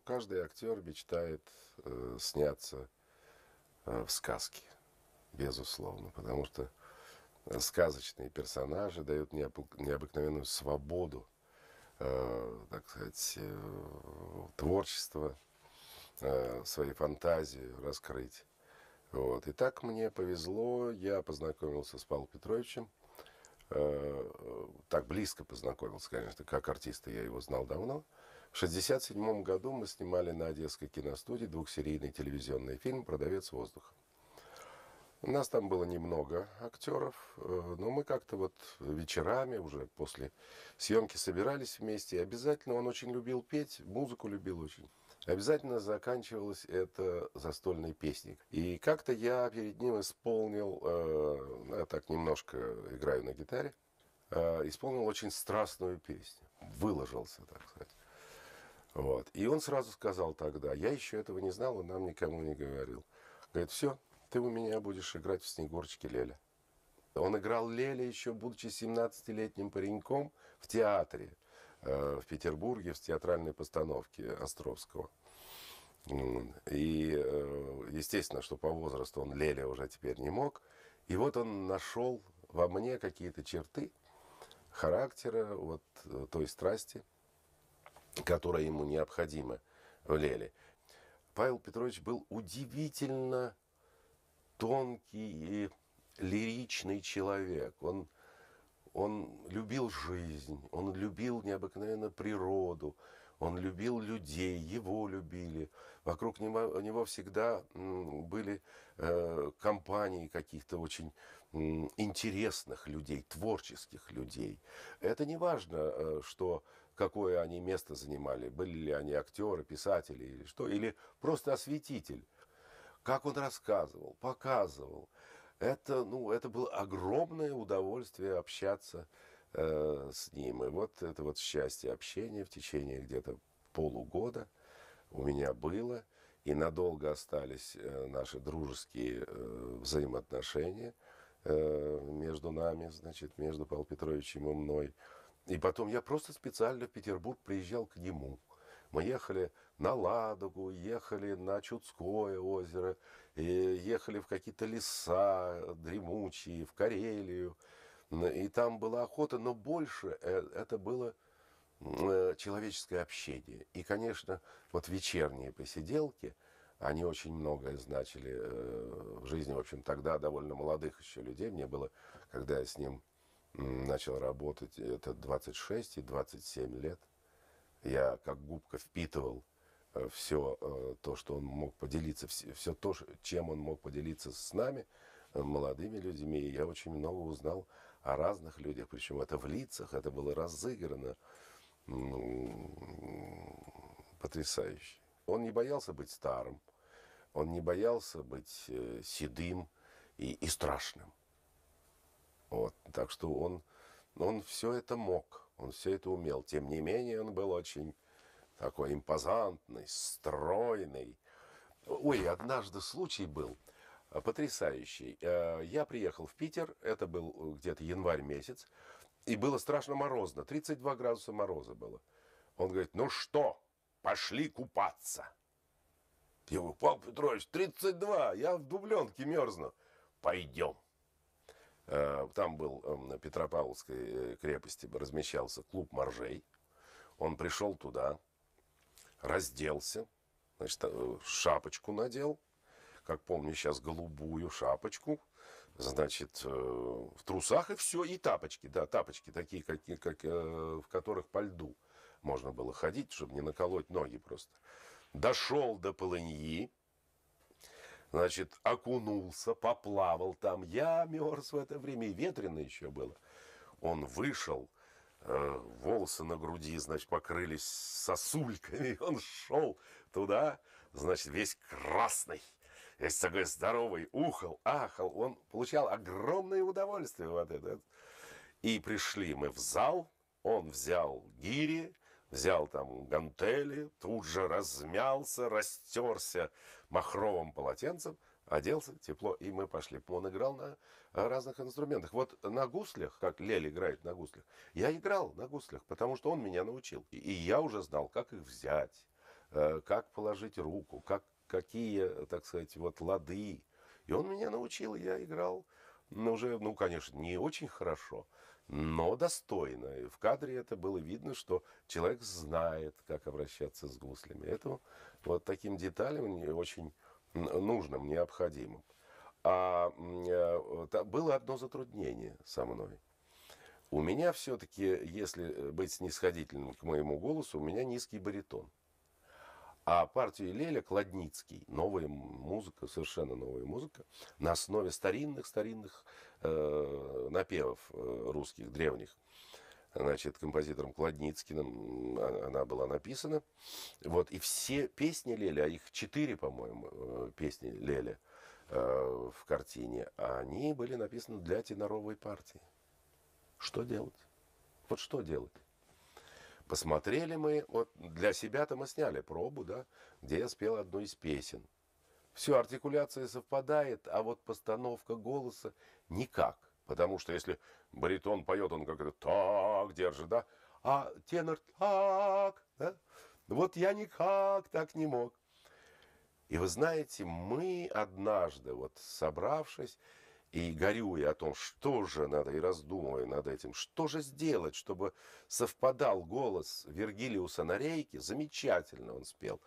что каждый актер мечтает сняться в сказке, безусловно, потому что сказочные персонажи дают необыкновенную свободу, так сказать, творчества, своей фантазии раскрыть. Вот. И так мне повезло, я познакомился с Павлом Петровичем, так близко познакомился, конечно, как артиста я его знал давно. В 1967 году мы снимали на Одесской киностудии двухсерийный телевизионный фильм «Продавец воздуха». У нас там было немного актеров, но мы как-то вот вечерами уже после съемки собирались вместе. И обязательно он очень любил петь, музыку любил очень. Обязательно заканчивалось это застольной песней. И как-то я перед ним исполнил, я так немножко играю на гитаре, исполнил очень страстную песню. Выложился, так сказать. Вот. И он сразу сказал тогда, я еще этого не знал, он нам никому не говорил. Говорит, все. Ты у меня будешь играть в «Снегурочке» Леля. Он играл Леля еще, будучи 17-летним пареньком, в театре в Петербурге, в театральной постановке Островского. И, естественно, что по возрасту он Леля уже теперь не мог. И вот он нашел во мне какие-то черты характера, вот той страсти, которая ему необходима в Леле. Павел Петрович был удивительно тонкий и лиричный человек. Он любил жизнь, он любил необыкновенно природу, он любил людей, его любили. Вокруг него всегда были компании каких-то очень интересных людей, творческих людей. Это не важно, что, какое они место занимали, были ли они актеры, писатели или что, или просто осветитель. Как он рассказывал, показывал. Это было огромное удовольствие общаться с ним. И вот это вот счастье общения в течение где-то полугода у меня было. И надолго остались наши дружеские взаимоотношения между нами, значит, между Павлом Петровичем и мной. И потом я просто специально в Петербург приезжал к нему. Мы ехали на Ладогу, ехали на Чудское озеро, ехали в какие-то леса дремучие, в Карелию. И там была охота, но больше это было человеческое общение. И, конечно, вот вечерние посиделки, они очень многое значили в жизни, в общем, тогда довольно молодых еще людей. Мне было, когда я с ним начал работать, это 26 и 27 лет. Я как губка впитывал все то, что он мог поделиться, все то, чем он мог поделиться с нами, молодыми людьми. И я очень много узнал о разных людях, причем это в лицах, это было разыграно потрясающе. Он не боялся быть старым, он не боялся быть седым и страшным. Вот. Так что он все это мог. Он все это умел. Тем не менее, он был очень такой импозантный, стройный. Ой, однажды случай был потрясающий. Я приехал в Питер, это был где-то январь месяц, и было страшно морозно, 32 градуса мороза было. Он говорит, ну что, пошли купаться. Я говорю, Павел Петрович, 32, я в дубленке мерзну. Пойдем. Там был на Петропавловской крепости размещался клуб моржей. Он пришел туда, разделся, значит, шапочку надел, как помню сейчас голубую шапочку, значит, в трусах и все, и тапочки, да, тапочки такие, как, в которых по льду можно было ходить, чтобы не наколоть ноги просто. Дошел до полыньи. Значит, окунулся, поплавал там. Я мерз в это время, и ветрено еще было. Он вышел, волосы на груди, значит, покрылись сосульками. Он шел туда, значит, весь красный, весь такой здоровый, ухал, ахал. Он получал огромное удовольствие вот это. И пришли мы в зал, он взял гири, взял там гантели, тут же размялся, растерся махровым полотенцем, оделся, тепло, и мы пошли. Он играл на разных инструментах. Вот на гуслях, как Лель играет на гуслях, я играл на гуслях, потому что он меня научил. И я уже знал, как их взять, как положить руку, какие, так сказать, вот лады. И он меня научил, я играл, но уже, ну, конечно, не очень хорошо, но достойно. И в кадре это было видно, что человек знает, как обращаться с гуслями. Это вот таким деталям очень нужным, необходимым. А было одно затруднение со мной. У меня все-таки, если быть снисходительным к моему голосу, у меня низкий баритон. А партию Леля Кладницкий, новая музыка, совершенно новая музыка, на основе старинных напевов русских, древних. Значит, композитором Кладницким она была написана. Вот, и все песни Леля, их 4, по-моему, песни Леля в картине, они были написаны для теноровой партии. Что делать? Вот что делать? Посмотрели мы, вот для себя-то мы сняли пробу, да, где я спел одну из песен. Все, артикуляция совпадает, а вот постановка голоса никак. Потому что если баритон поет, он как-то так держит, да, а тенор так, да, вот я никак так не мог. И вы знаете, мы однажды, вот собравшись, и горюя о том, что же надо, и раздумывая над этим, что же сделать, чтобы совпадал голос Вергилиуса на рейке, замечательно он спел.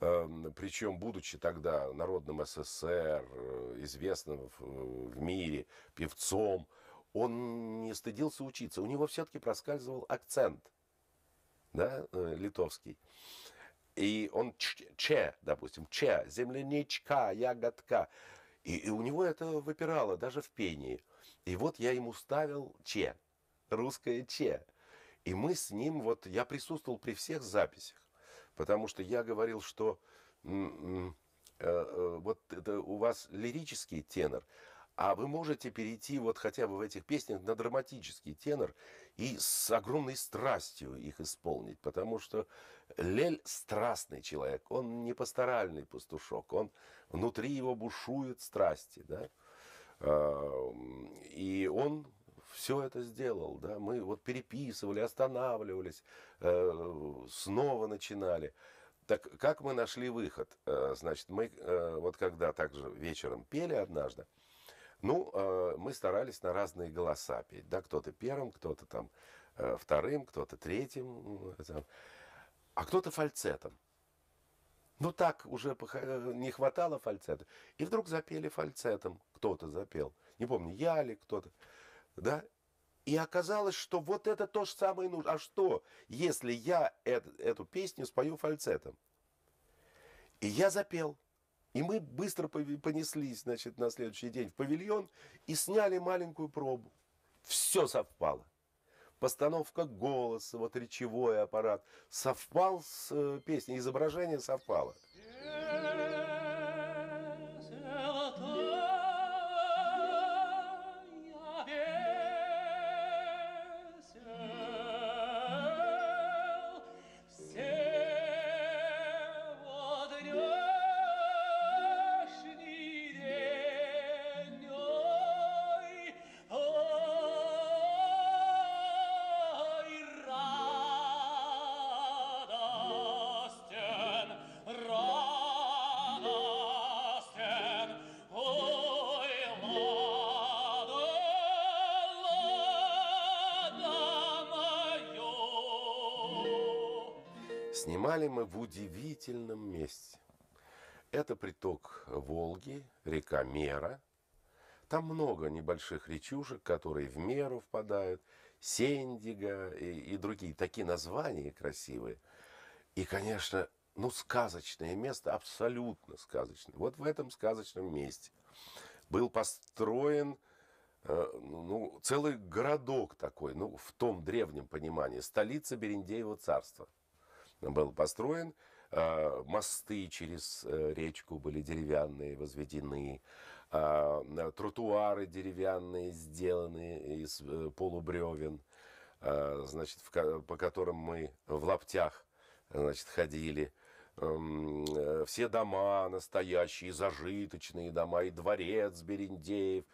Причем, будучи тогда народным СССР, известным в мире певцом, он не стыдился учиться. У него все-таки проскальзывал акцент, да, литовский. И он че, допустим, че, земляничка, ягодка. И у него это выпирало даже в пении. И вот я ему ставил че, русское че. И мы с ним, вот я присутствовал при всех записях, потому что я говорил, что вот это у вас лирический тенор, а вы можете перейти вот хотя бы в этих песнях на драматический тенор и с огромной страстью их исполнить, потому что Лель страстный человек, он не пасторальный пастушок, он внутри его бушует страсти, да, и он все это сделал, да, мы вот переписывали, останавливались, снова начинали. Так как мы нашли выход? Значит, мы вот когда также вечером пели однажды, ну, мы старались на разные голоса петь, да, кто-то первым, кто-то там вторым, кто-то третьим, а кто-то фальцетом. Ну, так уже не хватало фальцета. И вдруг запели фальцетом, кто-то запел, не помню, я ли кто-то, да, и оказалось, что вот это то же самое нужно. А что, если я эту песню спою фальцетом? И я запел. И мы быстро понеслись, значит, на следующий день в павильон и сняли маленькую пробу. Все совпало. Постановка голоса, вот речевой аппарат совпал с песней, изображение совпало. Снимали мы в удивительном месте. Это приток Волги, река Мера. Там много небольших речушек, которые в Меру впадают. Сендига и другие. Такие названия красивые. И, конечно, ну, сказочное место, абсолютно сказочное. Вот в этом сказочном месте был построен, ну, целый городок такой, ну, в том древнем понимании, столица Берендеева царства. Был построен, мосты через речку были деревянные, возведены, тротуары деревянные, сделаны из полубревен, значит, по которым мы в лаптях, значит, ходили. все дома настоящие, зажиточные дома, и дворец Берендеев,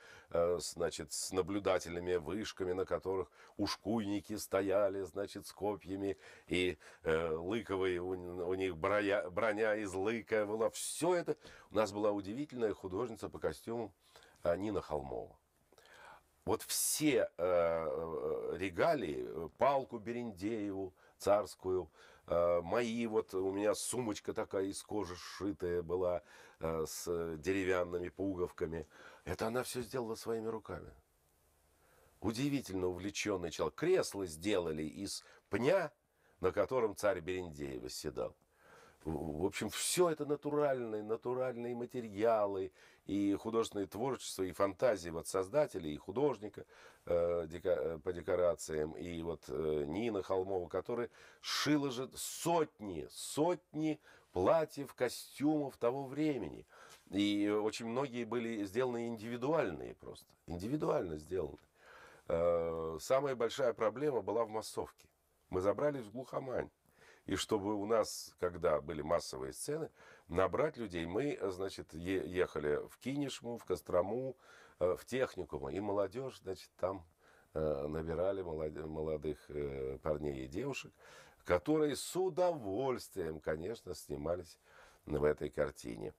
значит, с наблюдательными вышками, на которых ушкуйники стояли, значит, с копьями, и лыковые, у них броня из лыка была. Все это. У нас была удивительная художница по костюму Нина Холмова. Вот все регалии, палку Берендееву царскую, мои, вот у меня сумочка такая из кожи сшитая была, с деревянными пуговками. Это она все сделала своими руками. Удивительно увлеченный человек. Кресло сделали из пня, на котором царь Берендеев восседал. В общем, все это натуральные материалы, и художественное творчество, и фантазии вот создателя, и художника по декорациям, и вот Нина Холмова, которая шила же сотни платьев, костюмов того времени. И очень многие были сделаны индивидуальные просто, индивидуально сделаны. Самая большая проблема была в массовке. Мы забрались в Глухомань. И чтобы у нас, когда были массовые сцены, набрать людей, мы, значит, ехали в Кинешму, в Кострому, в техникумы. И молодежь, значит, там набирали молодых парней и девушек, которые с удовольствием, конечно, снимались в этой картине.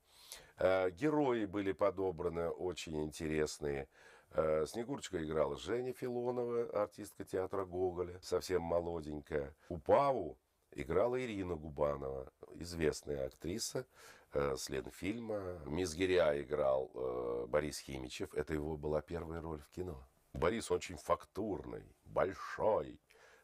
Герои были подобраны очень интересные. Снегурочка играла Женя Филонова, артистка театра Гоголя, совсем молоденькая. Купаву играла Ирина Губанова, известная актриса с Ленфильма. Мизгиря играл Борис Химичев. Это его была первая роль в кино. Борис очень фактурный, большой,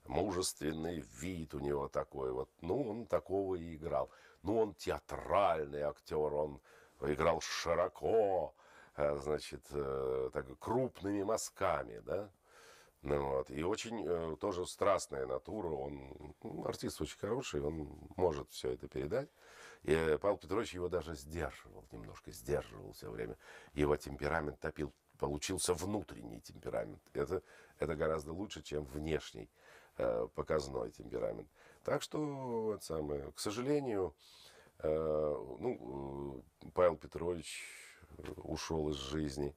мужественный вид у него такой. Вот. Ну, он такого и играл. Ну, он театральный актер, он играл широко, значит, так, крупными мазками, да? Ну, вот. И очень тоже страстная натура, он артист очень хороший, он может все это передать. И Павел Петрович его даже сдерживал, немножко сдерживал все время. Его темперамент топил, получился внутренний темперамент. Это гораздо лучше, чем внешний показной темперамент. Так что, это самое, к сожалению, Павел Петрович ушел из жизни.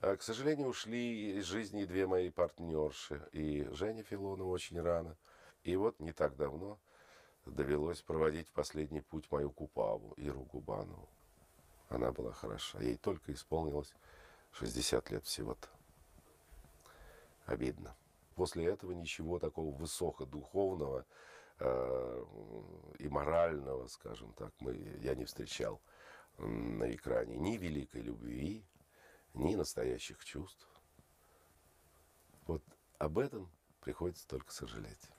К сожалению, ушли из жизни две мои партнерши, и Женя Филонова очень рано. И вот не так давно довелось проводить в последний путь мою Купаву, Иру Губанову. Она была хороша. Ей только исполнилось 60 лет всего-то. Обидно. После этого ничего такого высокодуховного и морального, скажем так, я не встречал на экране. Ни великой любви, ни настоящих чувств. Вот об этом приходится только сожалеть.